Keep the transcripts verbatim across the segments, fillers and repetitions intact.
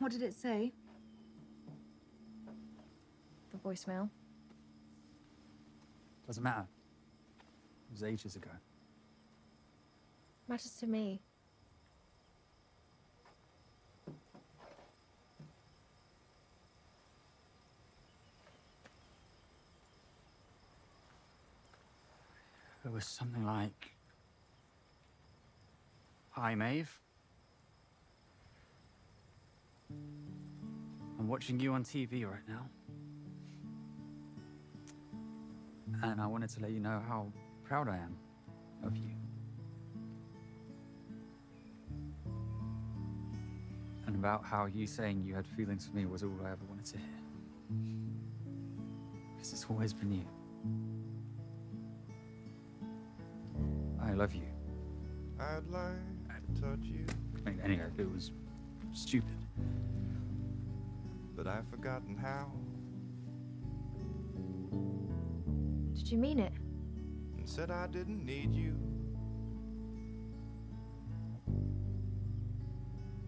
What did it say? The voicemail. Doesn't matter. It was ages ago. Matters to me. It was something like, "Hi, Maeve. I'm watching you on T V right now. And I wanted to let you know how proud I am of you. And about how you saying you had feelings for me was all I ever wanted to hear. Because it's always been you. I love you." I'd like to touch you. Anyway, it was stupid. But I've forgotten how. Did you mean it? And said I didn't need you.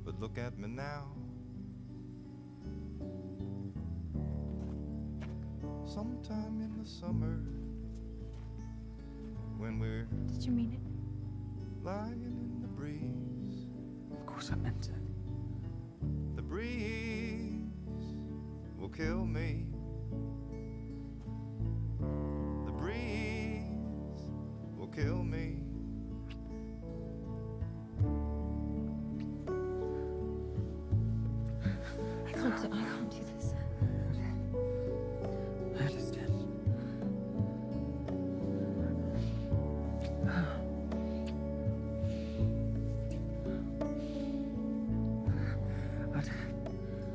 But look at me now. Sometime in the summer. When we're... Did you mean it? Lying in the breeze. Of course I meant it. The breeze will kill me. The breeze will kill me. I can't do, I can't do this.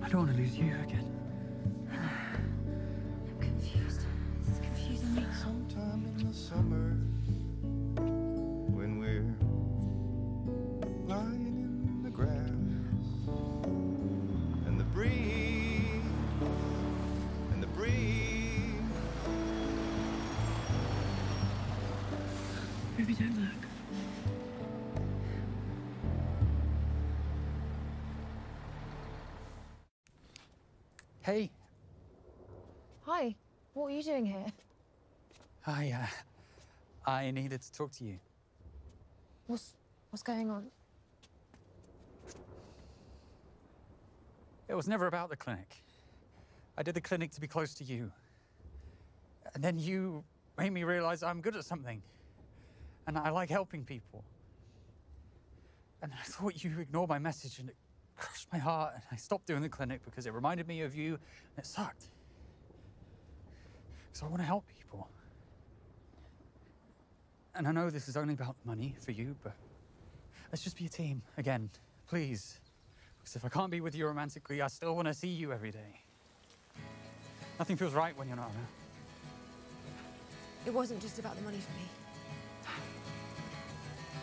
I don't want to lose you again. I'm confused. This is confusing me. Sometime in the summer, when we're lying in the grass, and the breeze, and the breeze. Maybe don't look. Hey. Hi. What are you doing here? I, uh, I needed to talk to you. What's, what's going on? It was never about the clinic. I did the clinic to be close to you. And then you made me realize I'm good at something. And I like helping people. And I thought you ignored my message and it crushed my heart, and I stopped doing the clinic because it reminded me of you, and it sucked. So I want to help people. And I know this is only about money for you, but let's just be a team again, please. Because if I can't be with you romantically, I still want to see you every day. Nothing feels right when you're not around. It wasn't just about the money for me.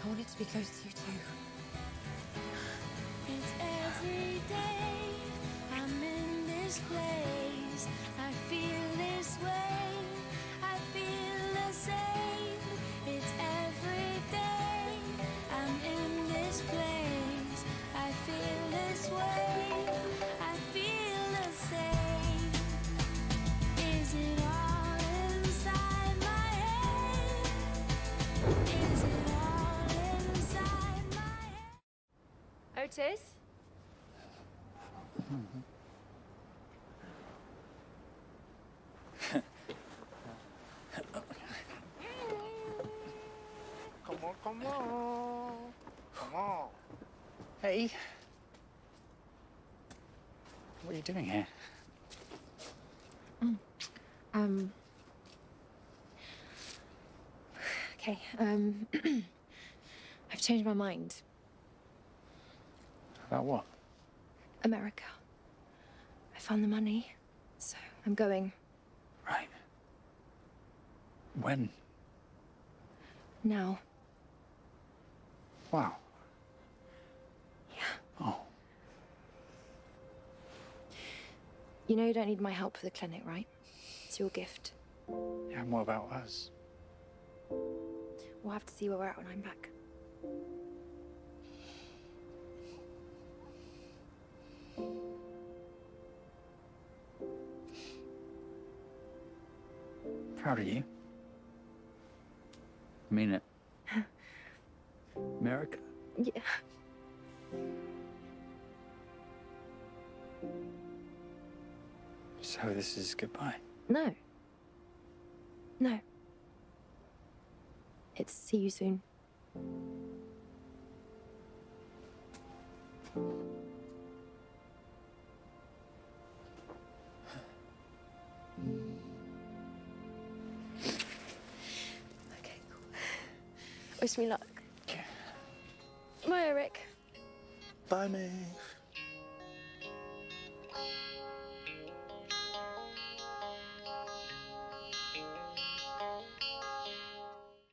I wanted to be close to you too. Every day I'm in this place, I feel this way, I feel the same. It's every day I'm in this place, I feel this way, I feel the same. Is it all inside my head? Is it all inside my head? Otis? Come on, come on, come on. Hey, what are you doing here? Mm. Um. Okay. Um. I've changed my mind. About what? America. I found the money, so I'm going. Right. When? Now. Wow. Yeah. Oh. You know you don't need my help for the clinic, right? It's your gift. Yeah, and what about us? We'll have to see where we're at when I'm back. proud of you. I mean it. America. Yeah. So this is goodbye? No. No. It's see you soon. Okay, cool. Wish me luck. Yeah. Bye, Eric. Bye, Maeve.